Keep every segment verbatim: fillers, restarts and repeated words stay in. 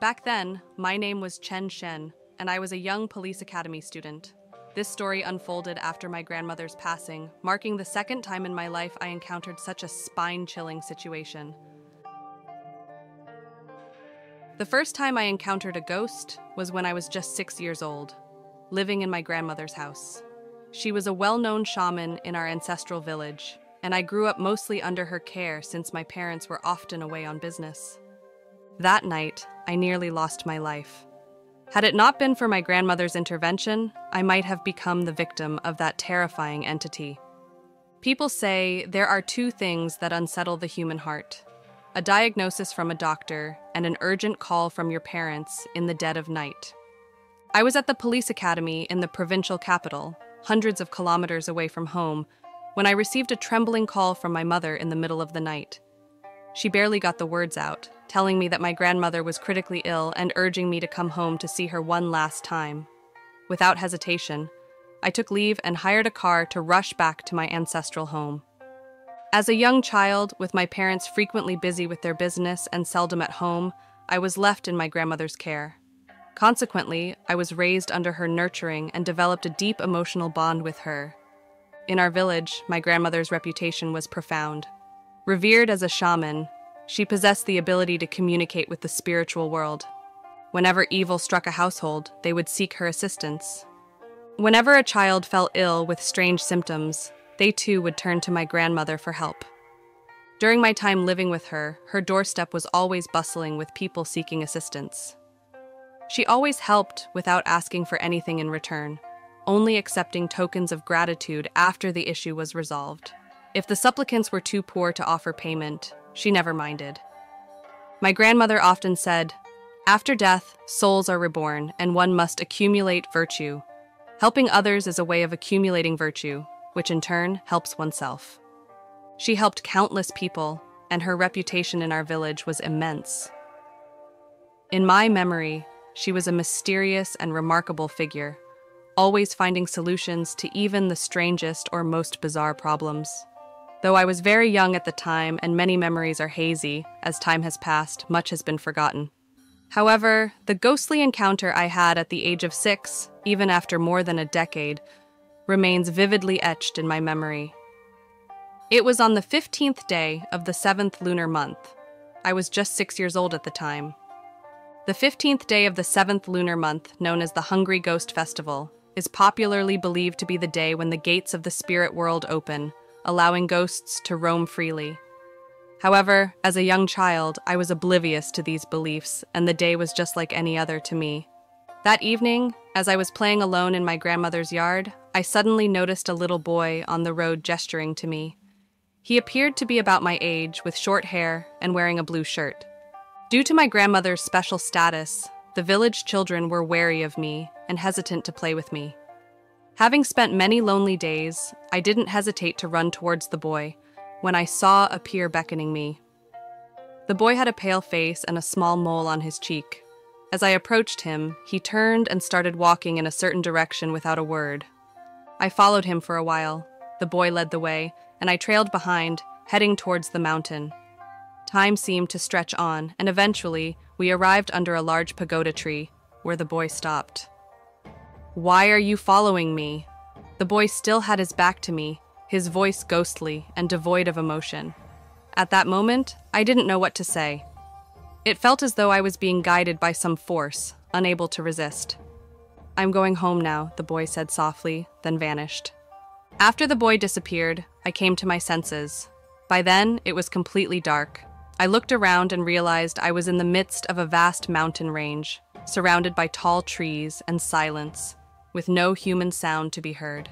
Back then, my name was Chen Shen, and I was a young police academy student. This story unfolded after my grandmother's passing, marking the second time in my life I encountered such a spine-chilling situation. The first time I encountered a ghost was when I was just six years old, living in my grandmother's house. She was a well-known shaman in our ancestral village, and I grew up mostly under her care since my parents were often away on business. That night, I nearly lost my life. Had it not been for my grandmother's intervention, I might have become the victim of that terrifying entity. People say there are two things that unsettle the human heart: a diagnosis from a doctor and an urgent call from your parents in the dead of night. I was at the police academy in the provincial capital, hundreds of kilometers away from home, when I received a trembling call from my mother in the middle of the night. She barely got the words out, telling me that my grandmother was critically ill and urging me to come home to see her one last time. Without hesitation, I took leave and hired a car to rush back to my ancestral home. As a young child, with my parents frequently busy with their business and seldom at home, I was left in my grandmother's care. Consequently, I was raised under her nurturing and developed a deep emotional bond with her. In our village, my grandmother's reputation was profound. Revered as a shaman, she possessed the ability to communicate with the spiritual world. Whenever evil struck a household, they would seek her assistance. Whenever a child fell ill with strange symptoms, they too would turn to my grandmother for help. During my time living with her, her doorstep was always bustling with people seeking assistance. She always helped without asking for anything in return, only accepting tokens of gratitude after the issue was resolved. If the supplicants were too poor to offer payment, she never minded. My grandmother often said, "After death, souls are reborn, and one must accumulate virtue. Helping others is a way of accumulating virtue, which in turn helps oneself." She helped countless people, and her reputation in our village was immense. In my memory, she was a mysterious and remarkable figure, always finding solutions to even the strangest or most bizarre problems. Though I was very young at the time and many memories are hazy, as time has passed, much has been forgotten. However, the ghostly encounter I had at the age of six, even after more than a decade, remains vividly etched in my memory. It was on the fifteenth day of the seventh lunar month. I was just six years old at the time. The fifteenth day of the seventh lunar month, known as the Hungry Ghost Festival, is popularly believed to be the day when the gates of the spirit world open, allowing ghosts to roam freely. However, as a young child, I was oblivious to these beliefs, and the day was just like any other to me. That evening, as I was playing alone in my grandmother's yard, I suddenly noticed a little boy on the road gesturing to me. He appeared to be about my age, with short hair and wearing a blue shirt. Due to my grandmother's special status, the village children were wary of me and hesitant to play with me. Having spent many lonely days, I didn't hesitate to run towards the boy when I saw a peer beckoning me. The boy had a pale face and a small mole on his cheek. As I approached him, he turned and started walking in a certain direction without a word. I followed him for a while. The boy led the way, and I trailed behind, heading towards the mountain. Time seemed to stretch on, and eventually, we arrived under a large pagoda tree, where the boy stopped. "Why are you following me?" The boy still had his back to me, his voice ghostly and devoid of emotion. At that moment, I didn't know what to say. It felt as though I was being guided by some force, unable to resist. "I'm going home now," the boy said softly, then vanished. After the boy disappeared, I came to my senses. By then, it was completely dark. I looked around and realized I was in the midst of a vast mountain range, surrounded by tall trees and silence, with no human sound to be heard.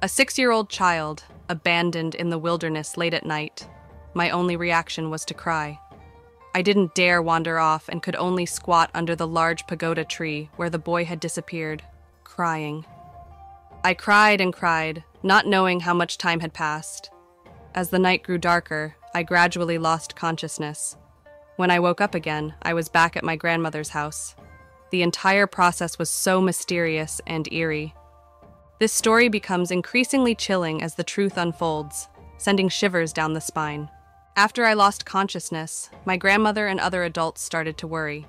A six-year-old child, abandoned in the wilderness late at night, my only reaction was to cry. I didn't dare wander off and could only squat under the large pagoda tree where the boy had disappeared, crying. I cried and cried, not knowing how much time had passed. As the night grew darker, I gradually lost consciousness. When I woke up again, I was back at my grandmother's house. The entire process was so mysterious and eerie. This story becomes increasingly chilling as the truth unfolds, sending shivers down the spine. After I lost consciousness, my grandmother and other adults started to worry.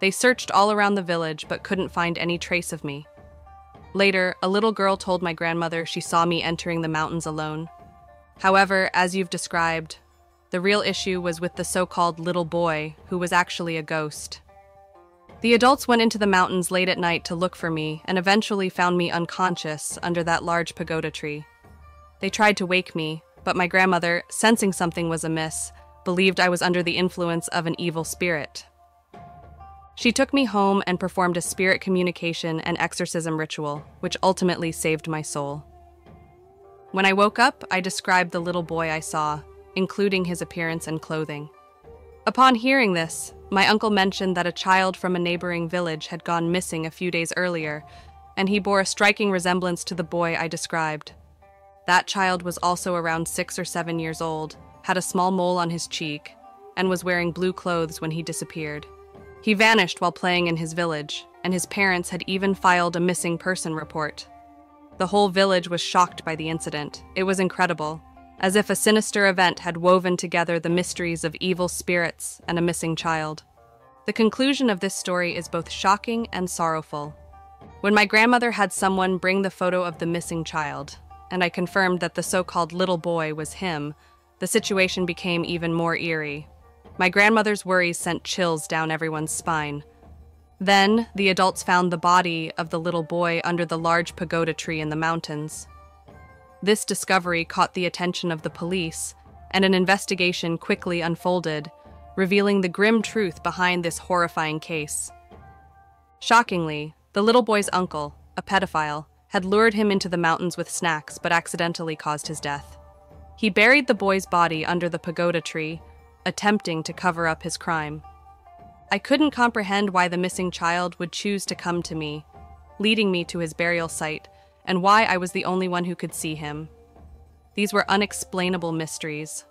They searched all around the village but couldn't find any trace of me. Later, a little girl told my grandmother she saw me entering the mountains alone. However, as you've described, the real issue was with the so-called little boy, who was actually a ghost. The adults went into the mountains late at night to look for me and eventually found me unconscious under that large pagoda tree. They tried to wake me, but my grandmother, sensing something was amiss, believed I was under the influence of an evil spirit. She took me home and performed a spirit communication and exorcism ritual, which ultimately saved my soul. When I woke up, I described the little boy I saw, including his appearance and clothing. Upon hearing this, my uncle mentioned that a child from a neighboring village had gone missing a few days earlier, and he bore a striking resemblance to the boy I described. That child was also around six or seven years old, had a small mole on his cheek, and was wearing blue clothes when he disappeared. He vanished while playing in his village, and his parents had even filed a missing person report. The whole village was shocked by the incident. It was incredible, as if a sinister event had woven together the mysteries of evil spirits and a missing child. The conclusion of this story is both shocking and sorrowful. When my grandmother had someone bring the photo of the missing child, and I confirmed that the so-called little boy was him, the situation became even more eerie. My grandmother's worries sent chills down everyone's spine. Then, the adults found the body of the little boy under the large pagoda tree in the mountains. This discovery caught the attention of the police, and an investigation quickly unfolded, revealing the grim truth behind this horrifying case. Shockingly, the little boy's uncle, a pedophile, had lured him into the mountains with snacks but accidentally caused his death. He buried the boy's body under the pagoda tree, attempting to cover up his crime. I couldn't comprehend why the missing child would choose to come to me, leading me to his burial site, and why I was the only one who could see him. These were unexplainable mysteries.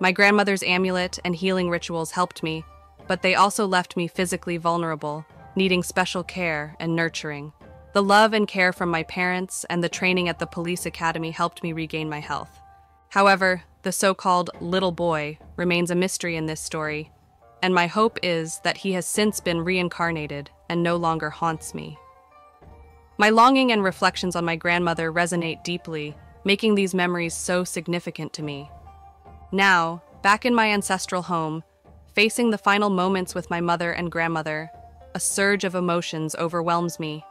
My grandmother's amulet and healing rituals helped me, but they also left me physically vulnerable, needing special care and nurturing. The love and care from my parents and the training at the police academy helped me regain my health. However, the so-called little boy remains a mystery in this story, and my hope is that he has since been reincarnated and no longer haunts me. My longing and reflections on my grandmother resonate deeply, making these memories so significant to me. Now, back in my ancestral home, facing the final moments with my mother and grandmother, a surge of emotions overwhelms me.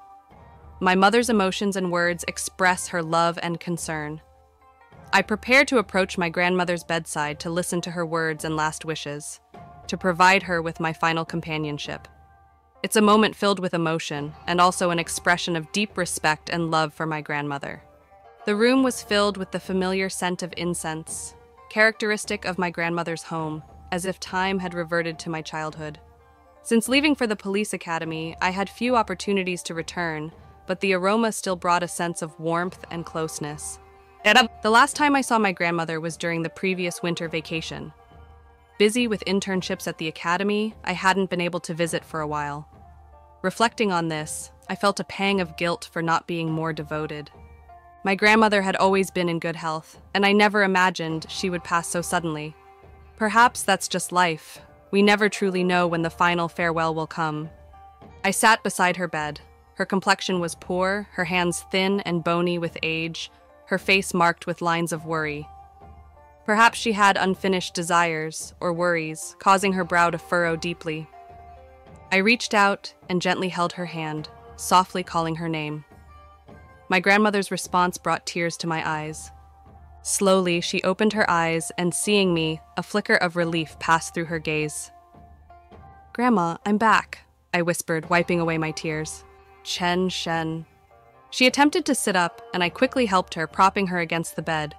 My mother's emotions and words express her love and concern. I prepare to approach my grandmother's bedside to listen to her words and last wishes, to provide her with my final companionship. It's a moment filled with emotion and also an expression of deep respect and love for my grandmother. The room was filled with the familiar scent of incense, characteristic of my grandmother's home, as if time had reverted to my childhood. Since leaving for the police academy, I had few opportunities to return, but the aroma still brought a sense of warmth and closeness. The last time I saw my grandmother was during the previous winter vacation. Busy with internships at the academy, I hadn't been able to visit for a while. Reflecting on this, I felt a pang of guilt for not being more devoted. My grandmother had always been in good health, and I never imagined she would pass so suddenly. Perhaps that's just life. We never truly know when the final farewell will come. I sat beside her bed. Her complexion was poor, her hands thin and bony with age, her face marked with lines of worry. Perhaps she had unfinished desires or worries, causing her brow to furrow deeply. I reached out and gently held her hand, softly calling her name. My grandmother's response brought tears to my eyes. Slowly, she opened her eyes, and seeing me, a flicker of relief passed through her gaze. "Grandma, I'm back," I whispered, wiping away my tears. "Chen Shen." She attempted to sit up, and I quickly helped her, propping her against the bed.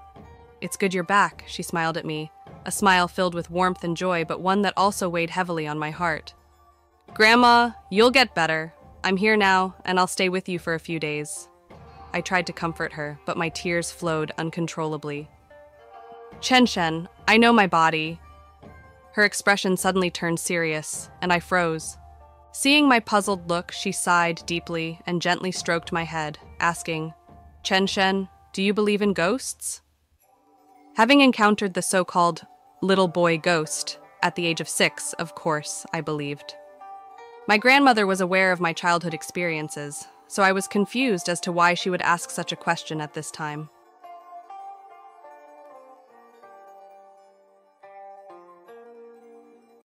"It's good you're back," she smiled at me, a smile filled with warmth and joy, but one that also weighed heavily on my heart. "Grandma, you'll get better. I'm here now, and I'll stay with you for a few days." I tried to comfort her, but my tears flowed uncontrollably. "Chen Shen, I know my body." Her expression suddenly turned serious, and I froze. Seeing my puzzled look, she sighed deeply and gently stroked my head, asking, "Chen Shen, do you believe in ghosts?" Having encountered the so-called little boy ghost at the age of six, of course, I believed. My grandmother was aware of my childhood experiences, so I was confused as to why she would ask such a question at this time.